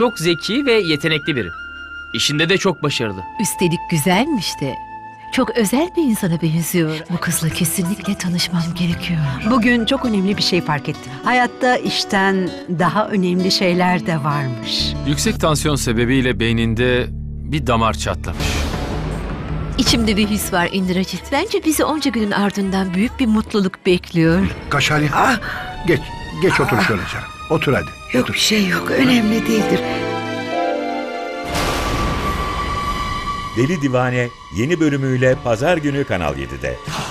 Çok zeki ve yetenekli biri. İşinde de çok başarılı. Üstelik güzelmiş de. Çok özel bir insana benziyor. Bu kızla kesinlikle tanışmam gerekiyor. Bugün çok önemli bir şey fark ettim. Hayatta işten daha önemli şeyler de varmış. Yüksek tansiyon sebebiyle beyninde bir damar çatlamış. İçimde bir his var Indrajit. Bence bizi onca günün ardından büyük bir mutluluk bekliyor. Kaşalya. Ah. Geç otur şöyle canım. Otur hadi. Yok otur. Bir şey yok. Önemli değildir. Deli Divane yeni bölümüyle pazar günü Kanal 7'de.